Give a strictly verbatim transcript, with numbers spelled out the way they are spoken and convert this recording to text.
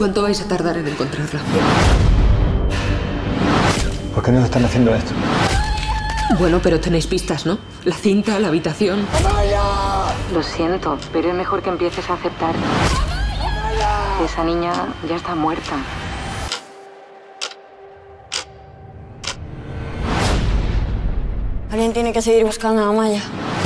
¿Cuánto vais a tardar en encontrarla? ¿Por qué nos están haciendo esto? Bueno, pero tenéis pistas, ¿no? La cinta, la habitación... ¡Amaya! Lo siento, pero es mejor que empieces a aceptar... ¡Amaya! Esa niña ya está muerta. Alguien tiene que seguir buscando a Amaya.